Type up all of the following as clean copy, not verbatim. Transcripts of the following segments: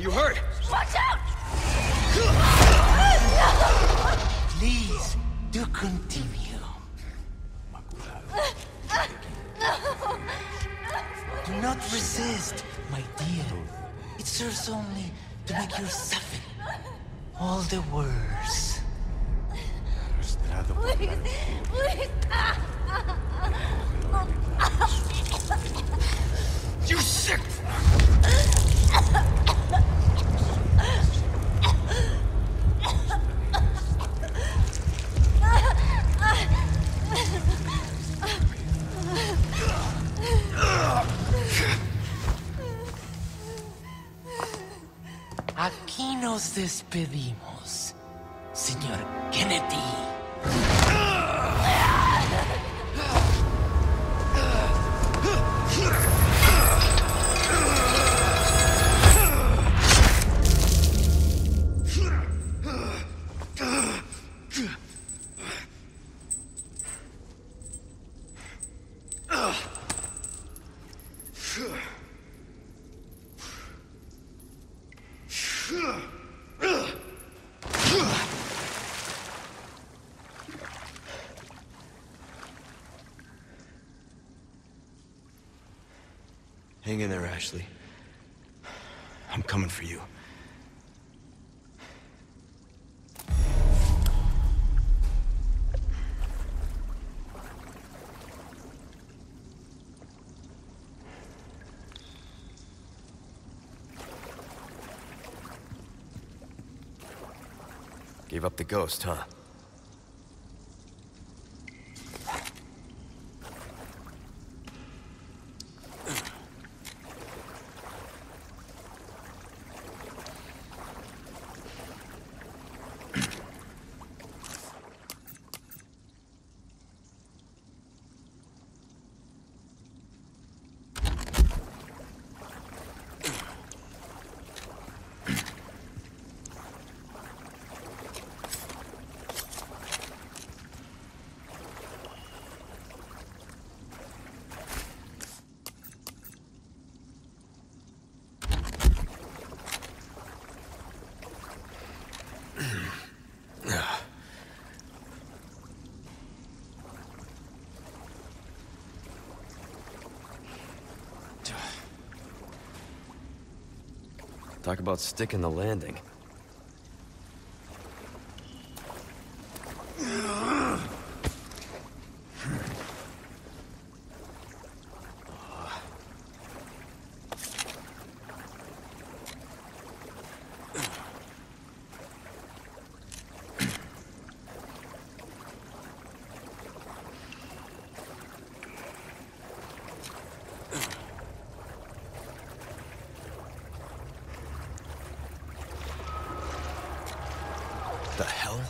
Are you hurt? Watch out! Please, do continue. Do not resist, my dear. It serves only to make you suffer all the worse. Please, you sick! Aquí nos despedimos, señor Kennedy. Hang in there, Ashley. I'm coming for you. Gave up the ghost, huh? Talk about sticking the landing. The hell?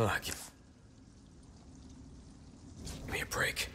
Oh, give me a break.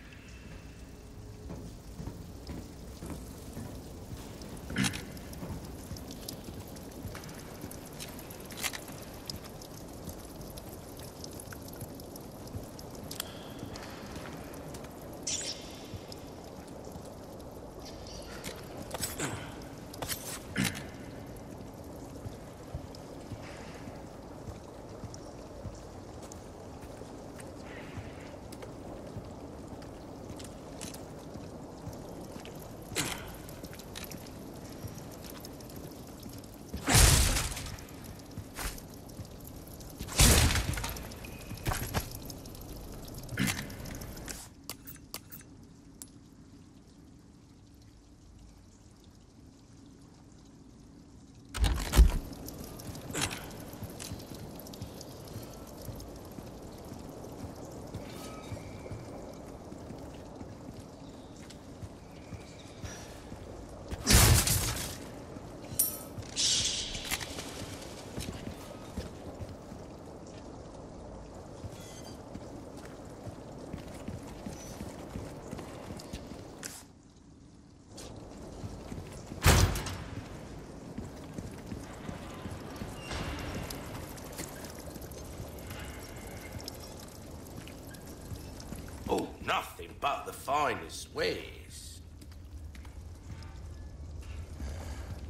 Nothing but the finest wares.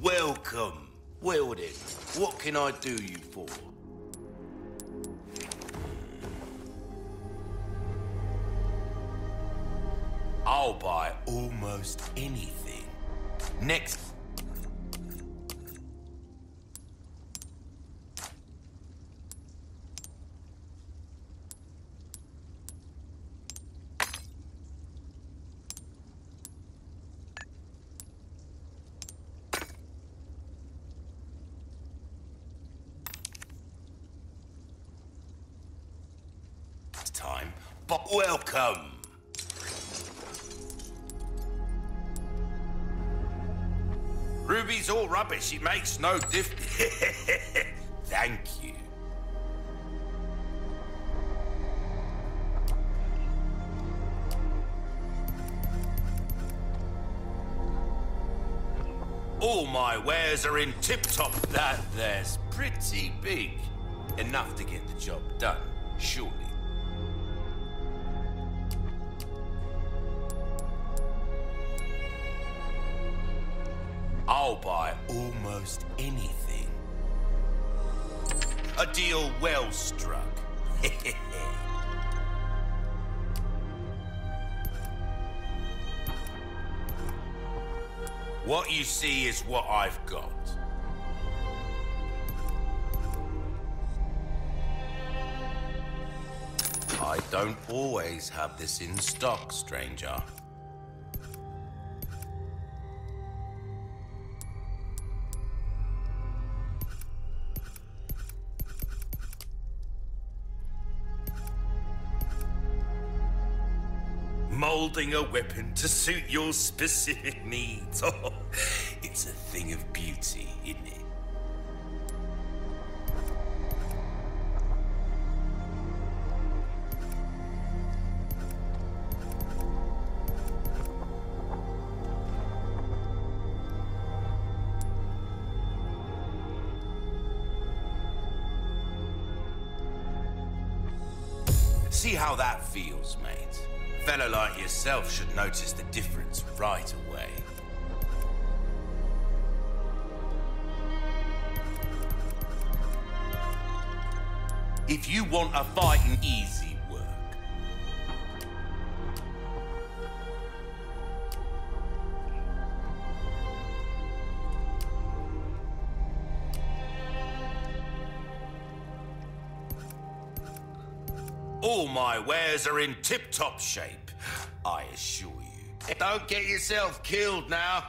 Welcome. Well then, what can I do you for? I'll buy almost anything. Next. Welcome. Ruby's all rubbish, it makes no difference. Thank you. All my wares are in tip-top. That there's pretty big. Enough to get the job done, surely. I'll buy almost anything. A deal well struck. What you see is what I've got. I don't always have this in stock, stranger. Molding a weapon to suit your specific needs. Oh, it's a thing of beauty, isn't it? See how that feels, mate. A fellow like yourself should notice the difference right away. If you want a fight and easy work, all my wares are in tip-top shape, I assure you. Don't get yourself killed now.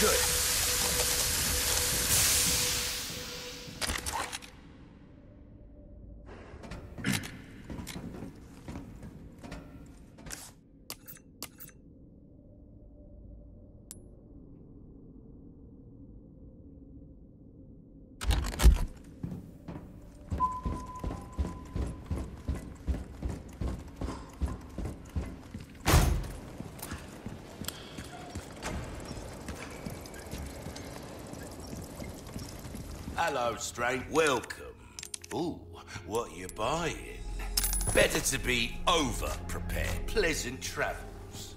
good. Hello, stranger. Welcome. Ooh, what are you buying? Better to be over-prepared. Pleasant travels.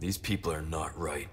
These people are not right.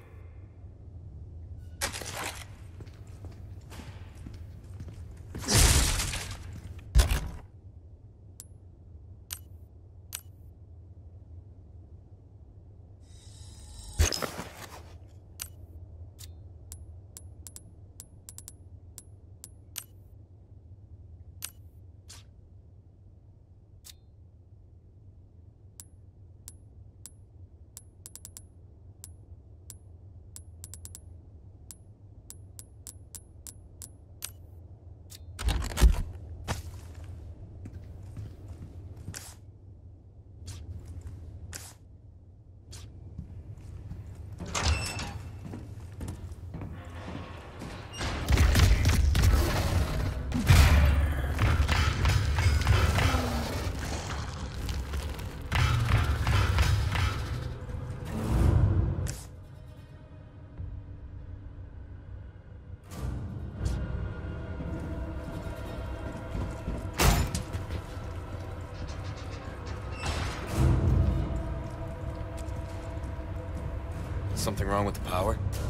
Something wrong with the power?